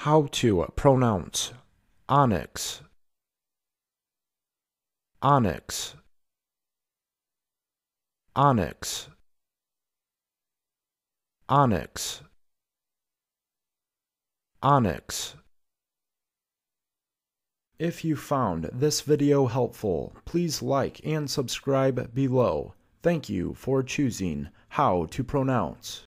How to pronounce Onyx. Onyx. Onyx. Onyx. Onyx. If you found this video helpful, please like and subscribe below. Thank you for choosing How to Pronounce.